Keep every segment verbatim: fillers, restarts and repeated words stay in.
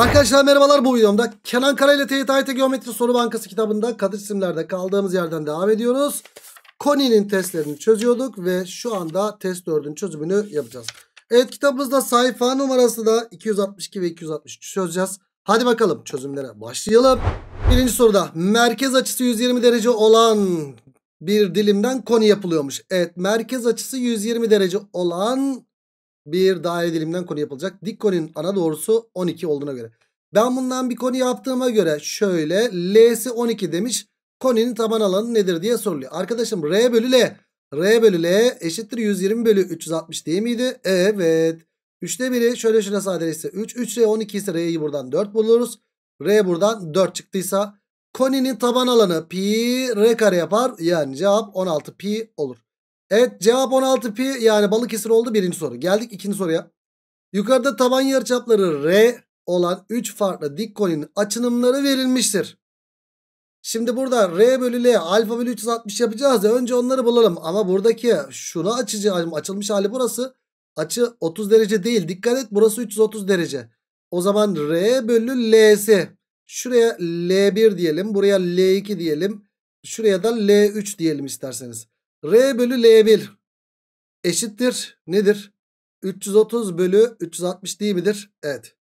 Arkadaşlar merhabalar, bu videomda Kenan Kara ile T Y T Geometri Soru Bankası kitabında kadir isimlerde kaldığımız yerden devam ediyoruz. Koni'nin testlerini çözüyorduk ve şu anda test dördün çözümünü yapacağız. Evet, kitabımızda sayfa numarası da iki yüz altmış iki ve iki yüz altmış üç çözeceğiz. Hadi bakalım çözümlere başlayalım. Birinci soruda merkez açısı yüz yirmi derece olan bir dilimden koni yapılıyormuş. Evet, merkez açısı yüz yirmi derece olan bir daire dilimden koni yapılacak. Dik koninin ana doğrusu on iki olduğuna göre. Ben bundan bir koni yaptığıma göre şöyle L'si on iki demiş. Koninin taban alanı nedir diye soruluyor. Arkadaşım R bölü L. R bölü L eşittir yüz yirmi bölü üç yüz altmış değil miydi? Evet. üçte biri şöyle şuna sadeleşse üç. üç R on iki ise R'yi buradan dört buluruz. R buradan dört çıktıysa koninin taban alanı pi R kare yapar. Yani cevap on altı pi olur. Evet, cevap on altı pi, yani Balıkesir oldu birinci soru. Geldik ikinci soruya. Yukarıda taban yarıçapları R olan üç farklı dik koninin açınımları verilmiştir. Şimdi burada R bölü L alfa bölü üç yüz altmış yapacağız ya, önce onları bulalım. Ama buradaki şunu açacağım, açılmış hali burası. Açı otuz derece değil, dikkat et, burası üç yüz otuz derece. O zaman R bölü L'si, şuraya L bir diyelim, buraya L iki diyelim, şuraya da L üç diyelim isterseniz. R bölü L bir eşittir nedir? üç yüz otuz bölü üç yüz altmış değil midir? Evet.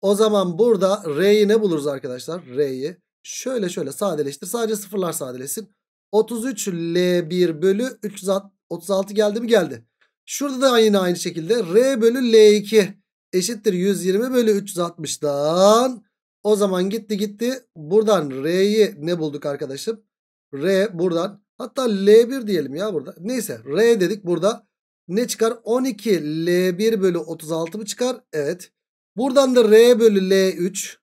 O zaman burada R'yi ne buluruz arkadaşlar? R'yi şöyle şöyle sadeleştir. Sadece sıfırlar sadeleşsin. otuz üç L bir bölü üç yüz otuz altı geldi mi? Geldi. Şurada da yine aynı şekilde R bölü L iki eşittir yüz yirmi bölü üç yüz altmış'dan. O zaman gitti gitti. Buradan R'yi ne bulduk arkadaşım? R buradan. Hatta L bir diyelim ya burada. Neyse, R dedik burada. Ne çıkar? on iki L bir bölü otuz altı mı çıkar? Evet. Buradan da R bölü L üç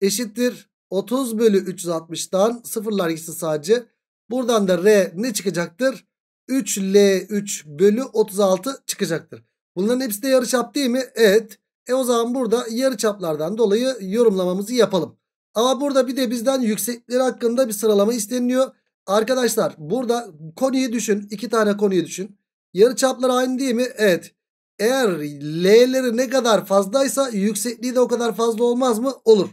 eşittir otuz bölü üç yüz altmış'tan sıfırlar gitsin sadece. Buradan da R ne çıkacaktır? üç L üç bölü otuz altı çıkacaktır. Bunların hepsi de yarıçap değil mi? Evet. E o zaman burada yarıçaplardan dolayı yorumlamamızı yapalım. Ama burada bir de bizden yüksekleri hakkında bir sıralama isteniliyor. Arkadaşlar burada konuyu düşün. iki tane konuyu düşün. Yarıçapları aynı değil mi? Evet. Eğer L'leri ne kadar fazlaysa yüksekliği de o kadar fazla olmaz mı? Olur.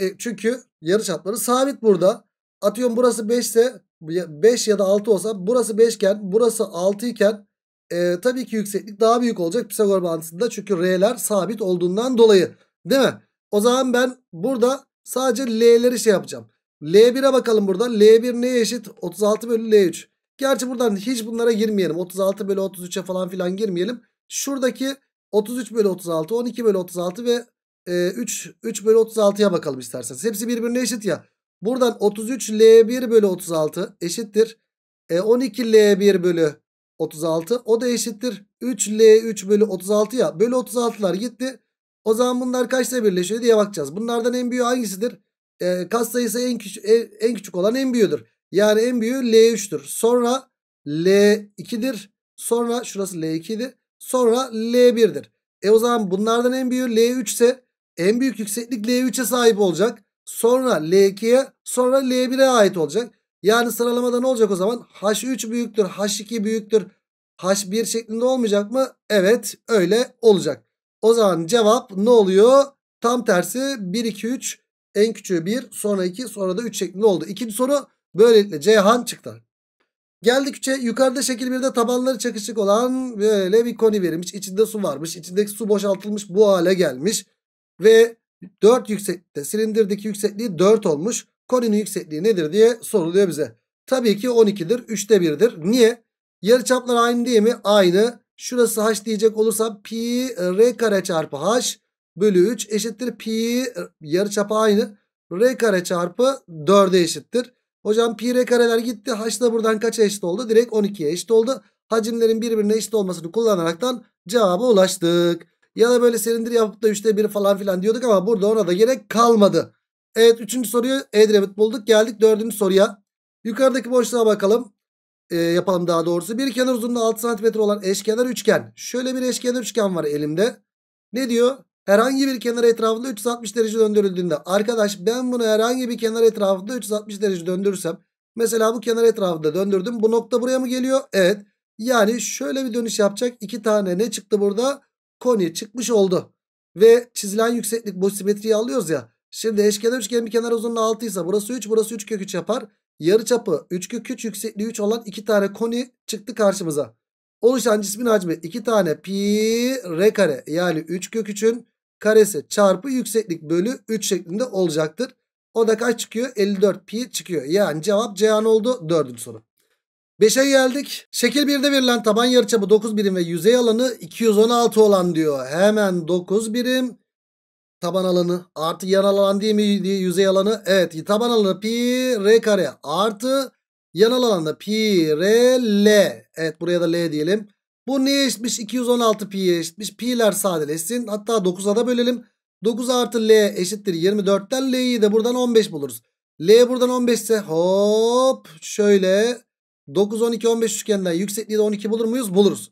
E, çünkü yarıçapları sabit burada. Atıyorum burası beş ise beş ya da altı olsa, burası beş iken burası altı iken e, tabii ki yükseklik daha büyük olacak Pisagor bağıntısında. Çünkü R'ler sabit olduğundan dolayı. Değil mi? O zaman ben burada sadece L'leri şey yapacağım. L bir'e bakalım burada. L bir neye eşit? otuz altı bölü L üç. Gerçi buradan hiç bunlara girmeyelim. otuz altı bölü otuz üç'e falan filan girmeyelim. Şuradaki otuz üç bölü otuz altı, on iki bölü otuz altı ve e, üç, üç bölü otuz altı'ya bakalım isterseniz. Hepsi birbirine eşit ya. Buradan otuz üç L bir bölü otuz altı eşittir E, on iki L bir bölü otuz altı. O da eşittir üç L üç bölü otuz altı ya. Bölü otuz altı'lar gitti. O zaman bunlar kaçta birleşiyor diye bakacağız. Bunlardan en büyüğü hangisidir? E, katsayısı en, en küçük olan en büyüğüdür. Yani en büyüğü L üç'tür. Sonra L iki'dir. Sonra şurası L iki'di. Sonra L bir'dir. E o zaman bunlardan en büyüğü L üç ise en büyük yükseklik L üç'e sahip olacak. Sonra L iki'ye, sonra L bir'e ait olacak. Yani sıralamada ne olacak o zaman? H üç büyüktür, H iki büyüktür, H bir şeklinde olmayacak mı? Evet, öyle olacak. O zaman cevap ne oluyor? Tam tersi, bir, iki, üç. En küçüğü bir, sonra iki, sonra da üç şeklinde oldu. İkinci soru böylelikle Ceyhan çıktı. Geldik üç'e. Yukarıda şekil bir'de tabanları çakışık olan böyle bir koni verilmiş. İçinde su varmış. İçindeki su boşaltılmış, bu hale gelmiş. Ve dört yükseklikte, silindirdeki yüksekliği dört olmuş. Koninin yüksekliği nedir diye soruluyor bize. Tabii ki on iki'dir. üçte bir'dir. Niye? Yarıçaplar aynı değil mi? Aynı. Şurası H diyecek olursam pi R kare çarpı H bölü üç eşittir pi yarıçapı aynı R kare çarpı dört'e eşittir. Hocam pi R kareler gitti. H da buradan kaça eşit oldu? Direkt on iki'ye eşit oldu. Hacimlerin birbirine eşit olmasını kullanaraktan cevaba ulaştık. Ya da böyle silindir yapıp da üçte bir falan filan diyorduk ama burada ona da gerek kalmadı. Evet, üçüncü soruyu Edremit bulduk. Geldik dördüncü soruya. Yukarıdaki boşluğa bakalım. E, yapalım daha doğrusu. Bir kenar uzunluğu altı santimetre olan eşkenar üçgen. Şöyle bir eşkenar üçgen var elimde. Ne diyor? Herhangi bir kenar etrafında üç yüz altmış derece döndürüldüğünde, arkadaş ben bunu herhangi bir kenar etrafında üç yüz altmış derece döndürürsem, mesela bu kenar etrafında döndürdüm, bu nokta buraya mı geliyor? Evet. Yani şöyle bir dönüş yapacak. İki tane ne çıktı burada? Koni çıkmış oldu. ve çizilen yükseklik, bu simetriyi alıyoruz ya. Şimdi eşkenar üçgenin bir kenar uzunluğu altı ise burası üç, burası üç kök üç yapar. Yarıçapı üç kök üç, yüksekliği üç olan iki tane koni çıktı karşımıza. Oluşan cismin hacmi iki tane pi r kare, yani üç kök üçün karesi çarpı yükseklik bölü üç şeklinde olacaktır. O da kaç çıkıyor? elli dört pi çıkıyor. Yani cevap Ceyhan oldu. Dördüncü soru. beşe geldik. Şekil birde verilen taban yarıçapı dokuz birim ve yüzey alanı iki yüz on altı olan diyor. Hemen dokuz birim taban alanı artı yan alan değil mi yüzey alanı? Evet, taban alanı pi r kare artı yan alanda pi r l. Evet, buraya da l diyelim. Bu neye eşitmiş? iki yüz on altı pi'ye eşitmiş. Pi'ler sadeleşsin. Hatta dokuza da bölelim. dokuz artı l eşittir yirmi dörtten l'yi de buradan on beş buluruz. L buradan on beş ise hop şöyle dokuz, on iki, on beş üçgeninden yüksekliği de on iki bulur muyuz? Buluruz.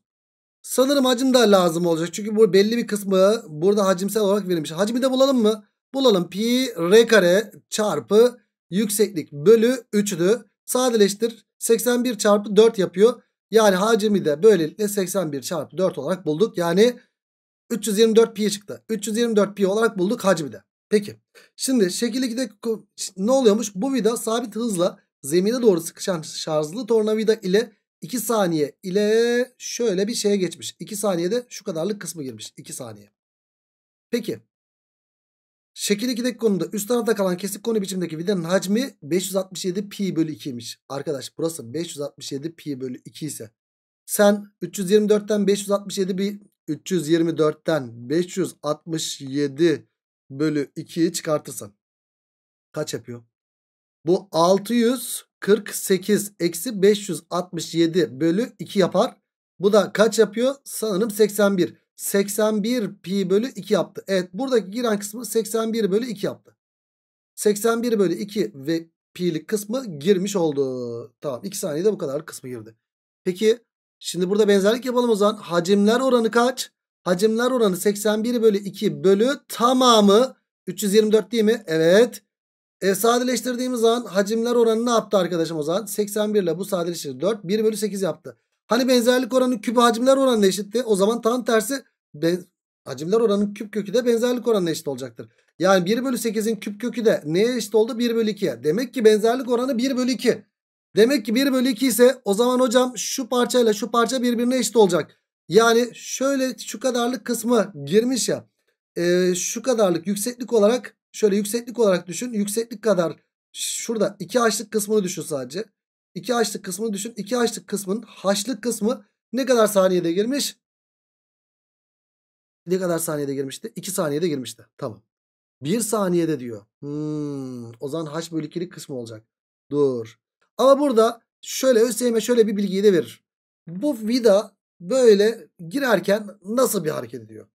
Sanırım hacim de lazım olacak. Çünkü bu belli bir kısmı burada hacimsel olarak verilmiş. Hacmi de bulalım mı? Bulalım. Pi r kare çarpı yükseklik bölü üçtü. Sadeleştir. seksen bir çarpı dört yapıyor. Yani hacmi de böylelikle seksen bir çarpı dört olarak bulduk. Yani üç yüz yirmi dört pi çıktı. üç yüz yirmi dört pi olarak bulduk hacmi de. Peki. Şimdi şekil ikide ne oluyormuş? Bu vida sabit hızla zemine doğru sıkışan şarjlı tornavida ile iki saniye ile şöyle bir şeye geçmiş. iki saniyede şu kadarlık kısmı girmiş. iki saniye. Peki. Şekil ikideki konuda üst tarafta kalan kesik koni biçimdeki vidanın hacmi beş yüz altmış yedi pi bölü iki'ymiş. Arkadaş burası beş yüz altmış yedi pi bölü iki ise sen üç yüz yirmi dörtten beş yüz altmış yedi bir üç yüz yirmi dörtten beş yüz altmış yedi bölü iki'yi çıkartırsan kaç yapıyor? Bu altı yüz kırk sekiz eksi beş yüz altmış yedi bölü iki yapar. Bu da kaç yapıyor? Sanırım seksen bir. seksen bir pi bölü iki yaptı. Evet, buradaki giren kısmı seksen bir bölü iki yaptı. seksen bir bölü iki ve pi'lik kısmı girmiş oldu. Tamam, iki saniyede bu kadar kısmı girdi. Peki şimdi burada benzerlik yapalım o zaman. Hacimler oranı kaç? Hacimler oranı seksen bir bölü iki bölü tamamı üç yüz yirmi dört değil mi? Evet. E, sadeleştirdiğimiz zaman hacimler oranı ne yaptı arkadaşım o zaman? seksen bir ile bu sadeleştirdi. dört, bir bölü sekiz yaptı. Hani benzerlik oranı küp hacimler oranına eşitti. O zaman tam tersi, hacimler oranının küp kökü de benzerlik oranına eşit olacaktır. Yani bir bölü sekizin küp kökü de neye eşit oldu? bir bölü iki'ye. Demek ki benzerlik oranı bir bölü iki. Demek ki bir bölü iki ise o zaman hocam şu parçayla şu parça birbirine eşit olacak. Yani şöyle şu kadarlık kısmı girmiş ya. E, şu kadarlık yükseklik olarak, şöyle yükseklik olarak düşün. Yükseklik kadar şurada iki haçlık kısmını düşün sadece. iki haçlık kısmını düşün. iki haçlık kısmının haçlık kısmı ne kadar saniyede girmiş? Ne kadar saniyede girmişti? iki saniyede girmişti. Tamam. bir saniyede diyor. Hmm, o zaman haç bölü iki'lik kısmı olacak. Dur. Ama burada şöyle ÖSYM şöyle bir bilgiyi de verir. Bu vida böyle girerken nasıl bir hareket ediyor?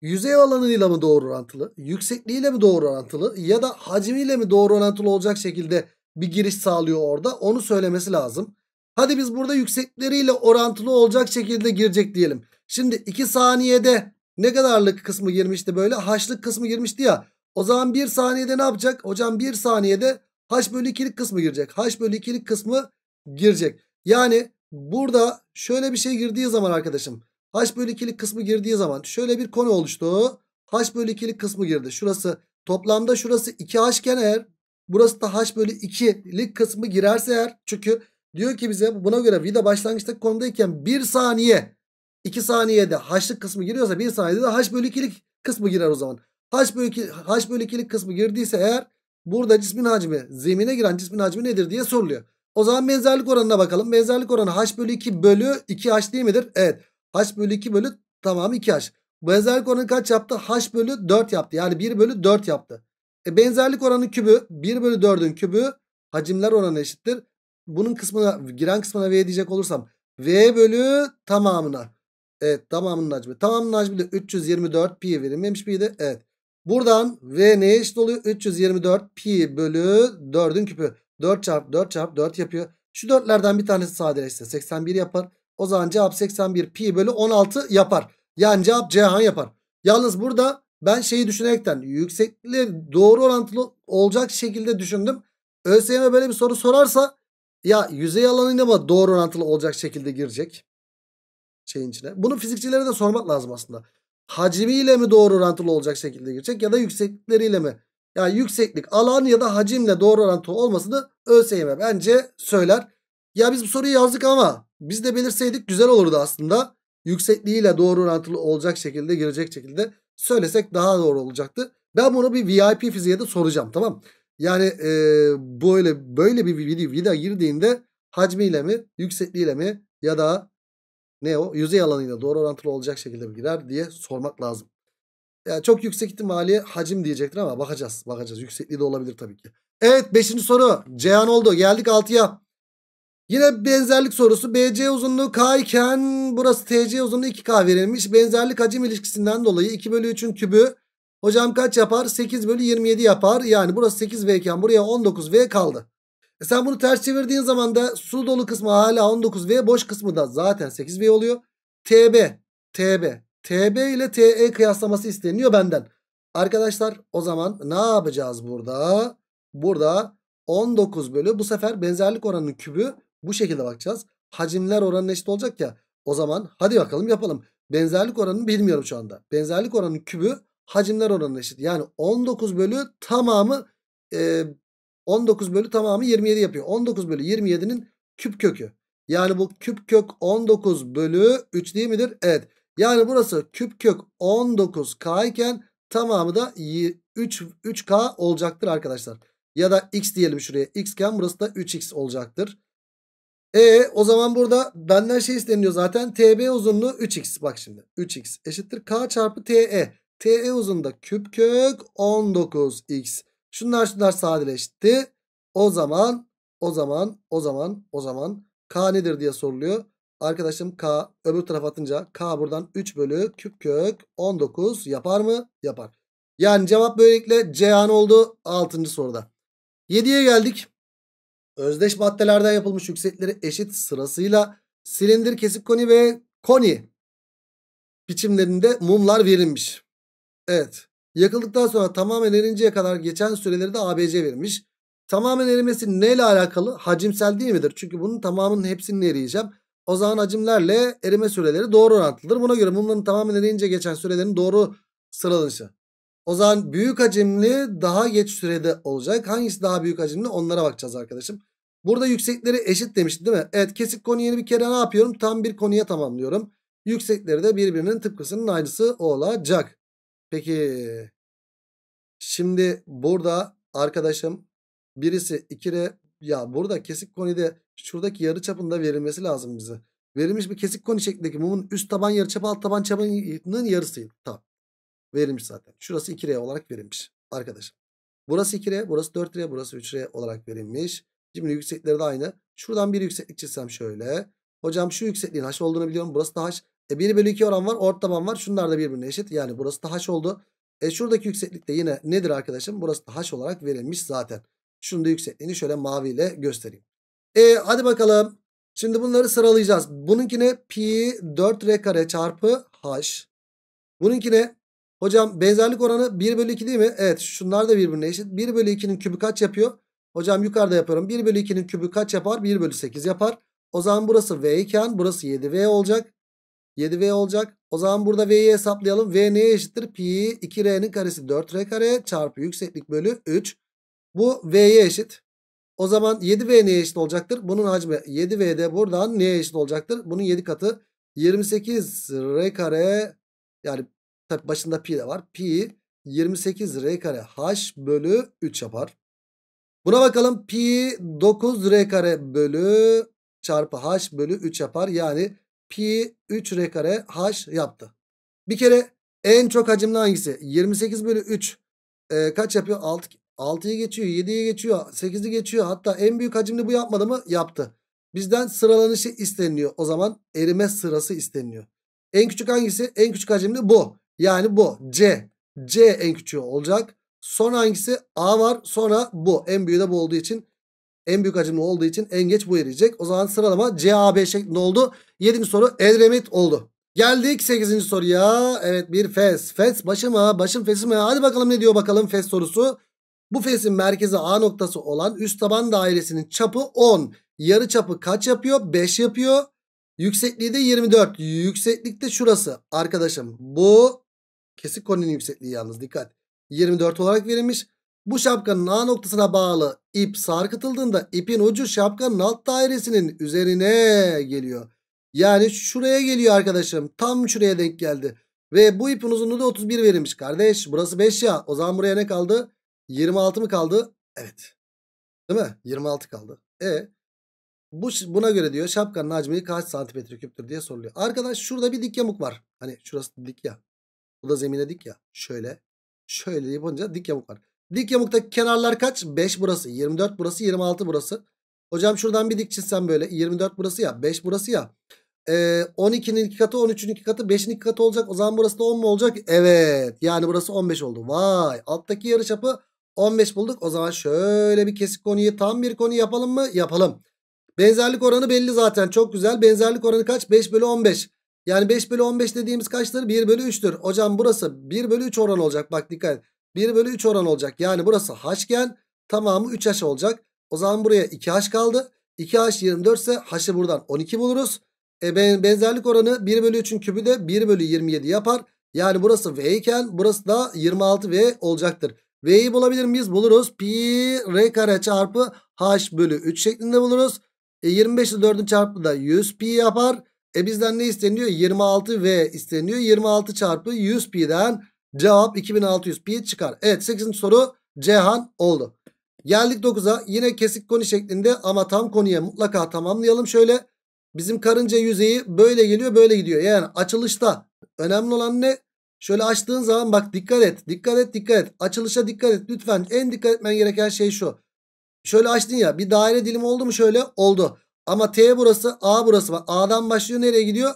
Yüzey alanıyla mı doğru orantılı? Yüksekliğiyle mi doğru orantılı? Ya da hacmiyle mi doğru orantılı olacak şekilde bir giriş sağlıyor orada? Onu söylemesi lazım. Hadi biz burada yüksekleriyle orantılı olacak şekilde girecek diyelim. Şimdi iki saniyede ne kadarlık kısmı girmişti böyle? H'lık kısmı girmişti ya. O zaman bir saniyede ne yapacak? Hocam bir saniyede H bölü iki'lik kısmı girecek. H bölü iki'lik kısmı girecek. Yani burada şöyle bir şey girdiği zaman arkadaşım, H bölü iki'lik kısmı girdiği zaman şöyle bir konu oluştu. H bölü iki'lik kısmı girdi. Şurası toplamda şurası iki H iken eğer, burası da H bölü iki'lik kısmı girerse eğer, çünkü diyor ki bize buna göre vida başlangıçtaki konumdayken bir saniye, iki saniyede H'lık kısmı giriyorsa bir saniyede de H bölü iki'lik kısmı girer o zaman. H bölü iki, H bölü iki'lik kısmı girdiyse eğer burada cismin hacmi, zemine giren cismin hacmi nedir diye soruluyor. O zaman benzerlik oranına bakalım. Benzerlik oranı H bölü iki bölü iki H değil midir? Evet. H bölü iki bölü tamam iki H. Benzerlik oranı kaç yaptı? H bölü dört yaptı. Yani bir bölü dört yaptı. E, benzerlik oranı kübü bir bölü dördün kübü hacimler oranı eşittir. Bunun kısmına, giren kısmına V diyecek olursam V bölü tamamına. Evet, tamamının hacmi. Tamamının hacmi de üç yüz yirmi dört pi verilmemiş miydi? Evet. Buradan V neye eşit oluyor? üç yüz yirmi dört pi bölü dördün küpü. dört çarpı dört çarpı dört yapıyor. Şu dörtlerden bir tanesi sadeleşse seksen bir yapar. O zaman cevap seksen bir pi bölü on altı yapar. Yani cevap Ceyhan yapar. Yalnız burada ben şeyi düşünerekten yükseklikleri doğru orantılı olacak şekilde düşündüm. ÖSYM böyle bir soru sorarsa ya yüzey alanıyla mı doğru orantılı olacak şekilde girecek şeyin içine. Bunu fizikçilere de sormak lazım aslında. hacmiyle mi doğru orantılı olacak şekilde girecek ya da yükseklikleriyle mi? Yani yükseklik, alan ya da hacimle doğru orantılı olmasını ÖSYM bence söyler. Ya biz bu soruyu yazdık ama biz de belirseydik güzel olurdu aslında. Yüksekliğiyle doğru orantılı olacak şekilde girecek şekilde söylesek daha doğru olacaktı. Ben bunu bir V I P fiziğe de soracağım, tamam. Yani e, böyle böyle bir vida girdiğinde hacmiyle mi, yüksekliğiyle mi ya da ne o yüzey alanıyla doğru orantılı olacak şekilde mi girer diye sormak lazım. Yani çok yüksek ihtimali hacim diyecektir ama bakacağız. Bakacağız. Yüksekliği de olabilir tabii ki. Evet, beşinci soru Ceyhan oldu. Geldik altıya. Yine benzerlik sorusu. B C uzunluğu K iken burası T C uzunluğu iki K verilmiş. Benzerlik hacim ilişkisinden dolayı iki bölü üçün kübü hocam kaç yapar? sekiz bölü yirmi yedi yapar. Yani burası sekiz V iken buraya on dokuz V kaldı. E sen bunu ters çevirdiğin zaman da su dolu kısmı hala on dokuz V, boş kısmı da zaten sekiz V oluyor. T B, T B, T B ile T E kıyaslaması isteniyor benden. Arkadaşlar o zaman ne yapacağız burada? Burada on dokuz bölü bu sefer benzerlik oranının kübü bu şekilde bakacağız. Hacimler oranına eşit olacak ya. O zaman hadi bakalım yapalım. Benzerlik oranını bilmiyorum şu anda. Benzerlik oranının kübü hacimler oranına eşit. Yani on dokuz bölü tamamı e, on dokuz bölü tamamı yirmi yedi yapıyor. on dokuz bölü yirmi yedinin küp kökü. Yani bu küp kök on dokuz bölü üç değil midir? Evet. Yani burası küp kök on dokuz K iken tamamı da üç K olacaktır arkadaşlar. Ya da x diyelim şuraya. X iken burası da üç X olacaktır. E o zaman burada benden şey isteniyor zaten. T B uzunluğu üç X. Bak şimdi. üç X eşittir K çarpı T E. T E uzunluğunda küp kök on dokuz X. Şunlar şunlar sadeleşti. O zaman o zaman o zaman o zaman K nedir diye soruluyor. Arkadaşım K öbür tarafa atınca K buradan üç bölü küp kök on dokuz yapar mı? Yapar. Yani cevap böylelikle Ceyhan oldu altıncı soruda. yediye geldik. Özdeş maddelerden yapılmış yüksekleri eşit sırasıyla silindir, kesik koni ve koni biçimlerinde mumlar verilmiş. Evet. Yakıldıktan sonra tamamen erinceye kadar geçen süreleri de A B C verilmiş. Tamamen erimesi neyle alakalı? Hacimsel değil midir? Çünkü bunun tamamının hepsini eriyeceğim. O zaman hacimlerle erime süreleri doğru orantılıdır. Buna göre mumların tamamen erince geçen sürelerin doğru sıralanışı. O zaman büyük hacimli daha geç sürede olacak. Hangisi daha büyük hacimli? Onlara bakacağız arkadaşım. Burada yüksekleri eşit demişti değil mi? Evet, kesik koniyi bir kere ne yapıyorum? Tam bir koniye tamamlıyorum. Yüksekleri de birbirinin tıpkısının aynısı olacak. Peki şimdi burada arkadaşım birisi iki R ya burada kesik konide şuradaki yarı çapında verilmesi lazım bize. Verilmiş bir kesik koni şeklindeki mumun üst taban yarıçapı alt taban çapının yarısı. Tamam. Verilmiş zaten. Şurası iki R olarak verilmiş arkadaşım. Burası iki R, burası dört R, burası üç R olarak verilmiş. Şimdi yüksekleri de aynı. Şuradan bir yükseklik çizsem şöyle. Hocam şu yüksekliğin H olduğunu biliyorum. Burası da H. E bir bölü iki oran var. Orta taban var. Şunlar da birbirine eşit. Yani burası da H oldu. E şuradaki yükseklik de yine nedir arkadaşım? Burası da H olarak verilmiş zaten. Şunun da yüksekliğini şöyle maviyle göstereyim. E hadi bakalım. Şimdi bunları sıralayacağız. Bununkine pi dört R kare çarpı H. Bununkine hocam benzerlik oranı bir bölü iki değil mi? Evet, şunlar da birbirine eşit. bir bölü ikinin kübü kaç yapıyor? Hocam yukarıda yapıyorum. bir bölü ikinin kübü kaç yapar? bir bölü sekiz yapar. O zaman burası V iken burası yedi V olacak. yedi V olacak. O zaman burada V'yi hesaplayalım. V neye eşittir? Pi iki R'nin karesi dört R kare çarpı yükseklik bölü üç. Bu V'ye eşit. O zaman yedi V neye eşit olacaktır? Bunun hacmi yedi V de buradan neye eşit olacaktır? Bunun yedi katı yirmi sekiz R kare, yani tabi başında pi de var. Pi yirmi sekiz R kare H bölü üç yapar. Buna bakalım. Pi dokuz R kare bölü çarpı H bölü üç yapar. Yani pi üç R kare H yaptı. Bir kere en çok hacimli hangisi? yirmi sekiz bölü üç e, kaç yapıyor? altıyı geçiyor, yediyi geçiyor, sekizi geçiyor. Hatta en büyük hacimli bu yapmadı mı? Yaptı. Bizden sıralanışı isteniyor. O zaman erime sırası isteniyor. En küçük hangisi? En küçük hacimli bu. Yani bu C. C en küçüğü olacak. Sonra hangisi? A var. Sonra bu. En büyüğü de bu olduğu için. En büyük hacimli olduğu için en geç bu eriyecek. O zaman sıralama C A B şeklinde oldu. yedinci soru Edremit oldu. Geldik sekizinci soruya. Evet, bir fes. Fes başı mı? Başım fesi mi? Hadi bakalım ne diyor bakalım fes sorusu. Bu fesin merkezi A noktası olan üst taban dairesinin çapı on. Yarı çapı kaç yapıyor? beş yapıyor. Yüksekliği de yirmi dört. Yükseklik de şurası. Arkadaşım bu Kesik koninin yüksekliği yalnız, dikkat. yirmi dört olarak verilmiş. Bu şapkanın A noktasına bağlı ip sarkıtıldığında ipin ucu şapkanın alt dairesinin üzerine geliyor. Yani şuraya geliyor arkadaşım. Tam şuraya denk geldi. Ve bu ipin uzunluğu da otuz bir verilmiş kardeş. Burası beş ya. O zaman buraya ne kaldı? yirmi altı mı kaldı? Evet. Değil mi? yirmi altı kaldı. E bu, buna göre diyor şapkanın hacmi kaç santimetre küptür diye soruluyor. Arkadaş şurada bir dik yamuk var. Hani şurası dik ya. Bu da zemine dik ya. Şöyle. Şöyle yapınca dik yamuk var. Dik yamuktaki kenarlar kaç? beş burası. yirmi dört burası. yirmi altı burası. Hocam şuradan bir dik çizsem böyle. yirmi dört burası ya. beş burası ya. Ee, on ikinin iki katı, on üçün iki katı, beşin iki katı olacak. O zaman burası da on mu olacak? Evet. Yani burası on beş oldu. Vay. Alttaki yarıçapı on beş bulduk. O zaman şöyle bir kesik koniyi tam bir koni yapalım mı? Yapalım. Benzerlik oranı belli zaten. Çok güzel. Benzerlik oranı kaç? beş bölü on beş. Yani beş bölü on beş dediğimiz kaçtır? bir bölü üçtür. Hocam burası bir bölü üç oran olacak. Bak dikkat et. bir bölü üç oran olacak. Yani burası haşken tamamı üç haş olacak. O zaman buraya iki haş kaldı. iki haş yirmi dört ise haşı buradan on iki buluruz. E benzerlik oranı bir bölü üçün kübü de bir bölü yirmi yedi yapar. Yani burası V iken burası da yirmi altı V olacaktır. V'yi bulabilir miyiz? Buluruz. Pi R kare çarpı H bölü üç şeklinde buluruz. E yirmi beş ile dördün çarpımı da yüz pi yapar. E bizden ne isteniyor? yirmi altı V isteniyor. yirmi altı çarpı yüz pi'den cevap iki bin altı yüz pi çıkar. Evet, sekizinci soru Cihan oldu. Geldik dokuza. Yine kesik koni şeklinde ama tam koniye mutlaka tamamlayalım. Şöyle bizim karınca yüzeyi böyle geliyor böyle gidiyor. Yani açılışta önemli olan ne? Şöyle açtığın zaman bak dikkat et. Dikkat et dikkat et. Açılışa dikkat et lütfen. En dikkat etmen gereken şey şu. Şöyle açtın ya, bir daire dilimi oldu mu şöyle? Oldu. Ama T burası, A burası var. A'dan başlıyor, nereye gidiyor?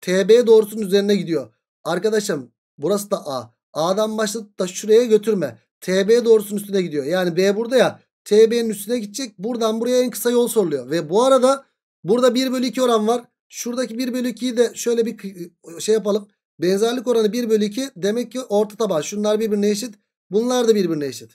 T B doğrusunun üzerine gidiyor. Arkadaşım burası da A. A'dan başlatıp da şuraya götürme. T B doğrusunun üstüne gidiyor. Yani B burada ya. T B'nin üstüne gidecek. Buradan buraya en kısa yol soruluyor. Ve bu arada burada bir bölü iki oran var. Şuradaki bir bölü ikiyi de şöyle bir şey yapalım. Benzerlik oranı bir bölü iki. Demek ki orta taban. Şunlar birbirine eşit. Bunlar da birbirine eşit.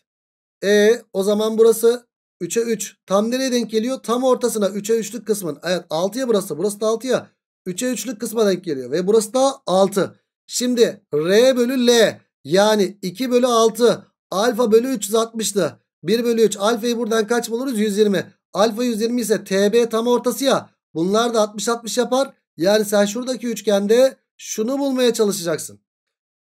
E o zaman burası üçe üç. Tam nereye denk geliyor? Tam ortasına. üçe üçlük kısmın. Evet, altıya burası. Burası da altıya. üçe üçlük kısma denk geliyor. Ve burası da altı. Şimdi R bölü L. Yani iki bölü altı alfa bölü üç yüz altmıştı. bir bölü üç alfayı buradan kaç buluruz? yüz yirmi. Alfa yüz yirmi ise T B tam ortası ya. Bunlar da altmış altmış yapar. Yani sen şuradaki üçgende şunu bulmaya çalışacaksın.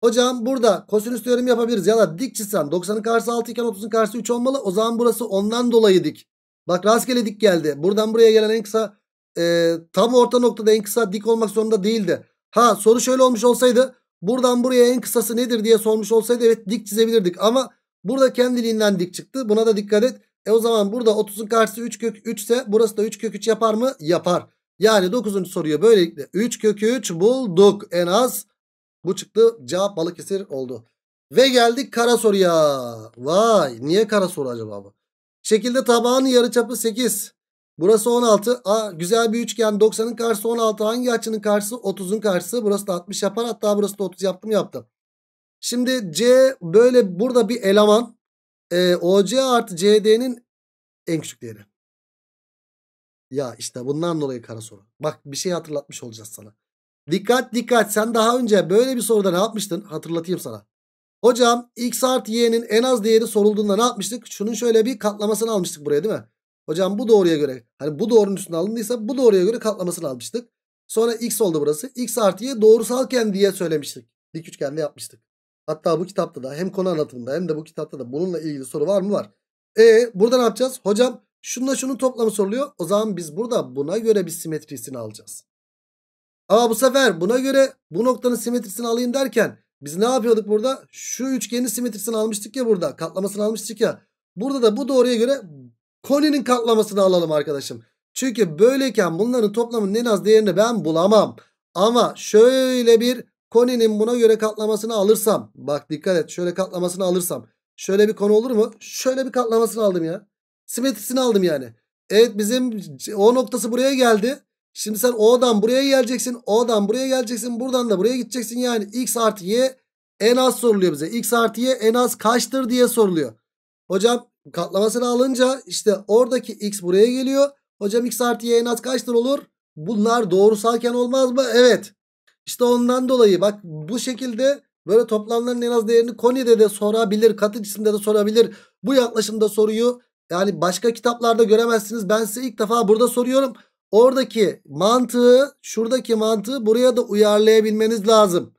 Hocam burada kosinüs teoremi yapabiliriz. Ya da dik çizsen doksanın karşısı altı iken otuzun karşısı üç olmalı. O zaman burası ondan dolayı dik. Bak rastgele dik geldi. Buradan buraya gelen en kısa e, tam orta noktada en kısa dik olmak zorunda değildi. Ha soru şöyle olmuş olsaydı. Buradan buraya en kısası nedir diye sormuş olsaydı evet dik çizebilirdik. Ama burada kendiliğinden dik çıktı. Buna da dikkat et. E o zaman burada otuzun karşısı üç kök üç ise burası da üç kök üç yapar mı? Yapar. Yani dokuzuncu soruyu böylelikle üç kök üç bulduk. En az bu çıktı. Cevap Balıkesir oldu. Ve geldik kara soruya. Vay, niye kara soru acaba bu? Şekilde tabağın yarıçapı sekiz. Burası on altı. Aa, güzel bir üçgen. doksanın karşısı on altı. Hangi açının karşısı? otuzun karşısı. Burası da altmış yapar. Hatta burası da otuz yaptım yaptım. Şimdi C böyle burada bir eleman. E, O C artı C D'nin en küçük değeri. Ya işte bundan dolayı kara soru. Bak bir şey hatırlatmış olacağız sana. Dikkat dikkat. Sen daha önce böyle bir soruda ne yapmıştın? Hatırlatayım sana. Hocam X artı Y'nin en az değeri sorulduğunda ne yapmıştık? Şunun şöyle bir katlamasını almıştık buraya, değil mi? Hocam bu doğruya göre, hani bu doğrunun üstüne alındıysa bu doğruya göre katlamasını almıştık. Sonra x oldu burası. X artı y doğrusalken diye söylemiştik. Dik üçgende yapmıştık. Hatta bu kitapta da hem konu anlatımında hem de bu kitapta da bununla ilgili soru var mı? Var. E burada ne yapacağız? Hocam şununla şunun toplamı soruluyor. O zaman biz burada buna göre bir simetrisini alacağız. Ama bu sefer buna göre bu noktanın simetrisini alayım derken biz ne yapıyorduk burada? Şu üçgenin simetrisini almıştık ya burada. Katlamasını almıştık ya. Burada da bu doğruya göre koninin katlamasını alalım arkadaşım. Çünkü böyleyken bunların toplamının en az değerini ben bulamam. Ama şöyle bir koninin buna göre katlamasını alırsam. Bak dikkat et, şöyle katlamasını alırsam. Şöyle bir konu olur mu? Şöyle bir katlamasını aldım ya. Simetrisini aldım yani. Evet, bizim O noktası buraya geldi. Şimdi sen O'dan buraya geleceksin. O'dan buraya geleceksin. Buradan da buraya gideceksin. Yani X artı Y en az soruluyor bize. X artı Y en az kaçtır diye soruluyor. Hocam katlamasını alınca işte oradaki X buraya geliyor. Hocam X artı Y en az kaçtır olur? Bunlar doğrusalken olmaz mı? Evet. İşte ondan dolayı bak bu şekilde Böyle toplamların en az değerini Koni'de de sorabilir, katı cisimde de sorabilir. Bu yaklaşımda soruyu yani başka kitaplarda göremezsiniz. Ben size ilk defa burada soruyorum. Oradaki mantığı, şuradaki mantığı buraya da uyarlayabilmeniz lazım.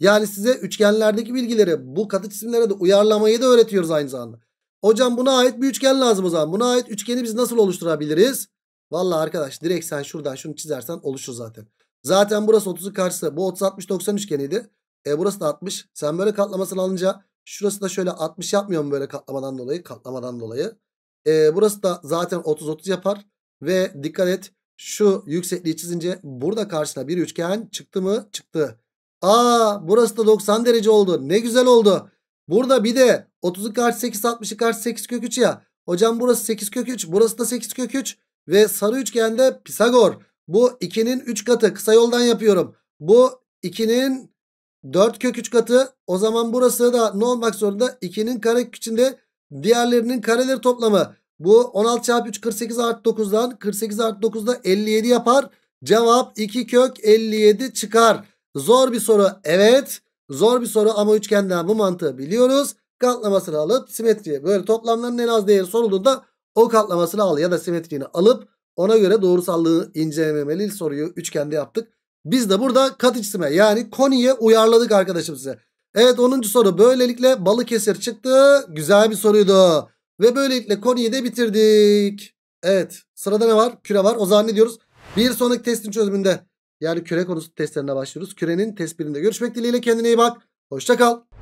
Yani size üçgenlerdeki bilgileri bu katı cisimlere de uyarlamayı da öğretiyoruz aynı zamanda. Hocam buna ait bir üçgen lazım o zaman. Buna ait üçgeni biz nasıl oluşturabiliriz? Vallahi arkadaş direkt sen şuradan şunu çizersen oluşur zaten. Zaten burası otuzun karşısı. Bu otuz altmış doksan üçgeniydi. E burası da altmış. Sen böyle katlamasını alınca şurası da şöyle altmış yapmıyor mu böyle katlamadan dolayı? Katlamadan dolayı. E burası da zaten otuz otuz yapar. Ve dikkat et şu yüksekliği çizince burada karşına bir üçgen çıktı mı? Çıktı. Aa burası da doksan derece oldu. Ne güzel oldu. Burada bir de otuzun karşı sekiz, altmışın karşı sekiz kök üç ya. Hocam burası sekiz kök üç. Burası da sekiz kök üç. Ve sarı üçgende Pisagor. Bu ikinin üç katı. Kısa yoldan yapıyorum. Bu ikinin dört kök üç katı. O zaman burası da ne olmak zorunda? ikinin karekök içinde diğerlerinin kareleri toplamı. Bu on altı çarpı üç kırk sekiz artı dokuzdan. kırk sekiz artı dokuzda elli yedi yapar. Cevap iki kök elli yedi çıkar. Zor bir soru. Evet. Zor bir soru ama üçgenden bu mantığı biliyoruz. Katlamasını alıp simetriye. Böyle toplamların en az değeri sorulduğunda o katlamasını al ya da simetriğini alıp ona göre doğrusallığı incelemeli soruyu üçgende yaptık. Biz de burada katı cisme yani Koni'ye uyarladık arkadaşım size. Evet onuncu soru böylelikle Balıkesir çıktı. Güzel bir soruydu. Ve böylelikle Koni'yi de bitirdik. Evet sırada ne var? Küre var. O zaman ne diyoruz? Bir sonraki testin çözümünde yani küre konusu testlerine başlıyoruz. Kürenin test birinde görüşmek dileğiyle kendine iyi bak. Hoşça kal.